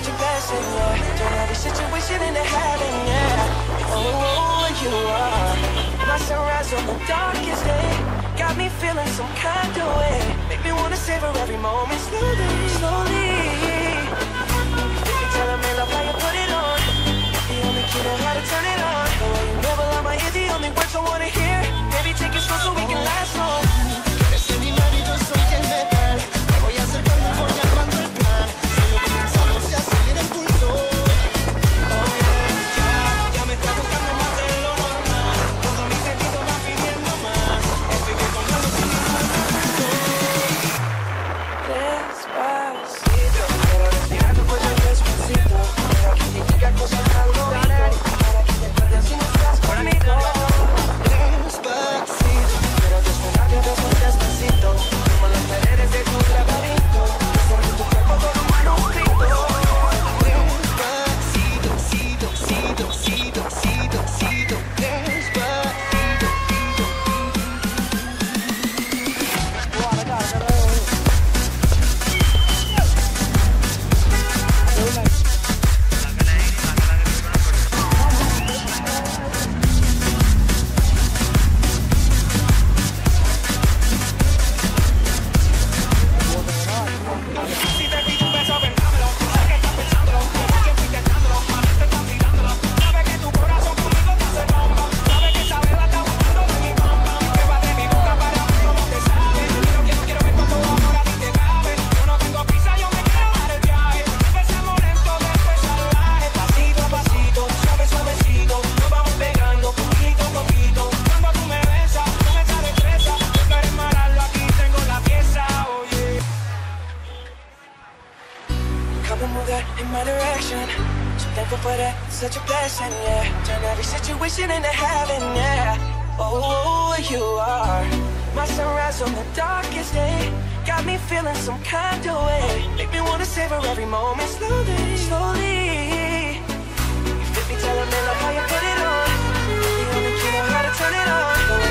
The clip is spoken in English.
such a blessing, yeah. Turn every situation into heaven, yeah. Oh, oh, you are my sunrise on the darkest day. Got me feeling some kind of way. Make me wanna savor every moment slowly, slowly. If you tell me love how you put it on, the only key to how to turn it on. The way you never let my ear, the only words I wanna hear. Baby, take it slow so we can last long. Eres mi marido, soy quien me tal. Me voy acercando, voy armando el plan. Solo pensamos y acelera el pulso. Oh, yeah, ya me está buscando más de lo normal. Todo mi sentido va pidiendo más. Estoy recordando sin ningún. Despacito, pero respira tu cuello despacito. Pero aquí te llega cosas al oído. Para que te pierdas si no estás conmigo. Turn it on.